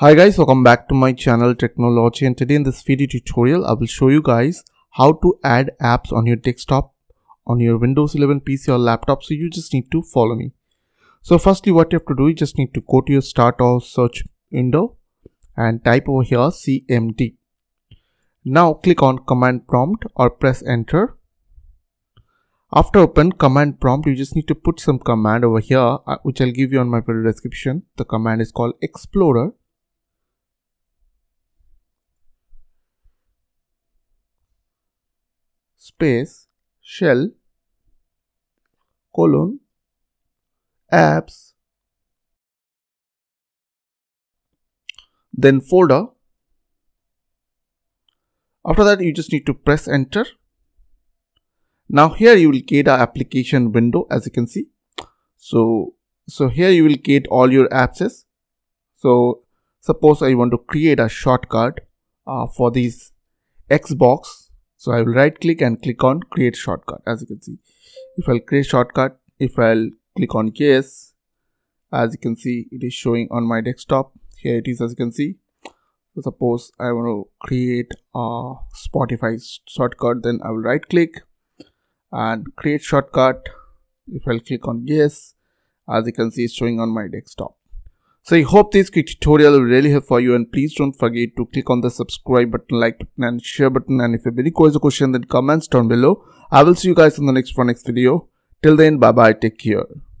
Hi guys, welcome back to my channel Technology, and today in this video tutorial I will show you guys how to add apps on your desktop on your Windows 11 PC or laptop. So you just need to follow me. So firstly what you have to do, you just need to go to your start or search window and type over here CMD. Now click on command prompt or press enter. After open command prompt, you just need to put some command over here which I'll give you on my video description. The command is called Explorer. Space shell colon apps, then folder. After that you just need to press enter. Now here you will get our application window, as you can see. So here you will get all your apps. So suppose I want to create a shortcut for this Xbox. So I will right click and click on create shortcut. As you can see, if I'll create shortcut, if I'll click on yes, as you can see it is showing on my desktop. Here it is, as you can see. So suppose I want to create a Spotify shortcut, then I will right click and create shortcut. If I'll click on yes, as you can see it's showing on my desktop. So I hope this quick tutorial will really help for you, and please don't forget to click on the subscribe button, like button and share button, and if you have any question then comments down below. I will see you guys in the next video. Till then, bye bye, take care.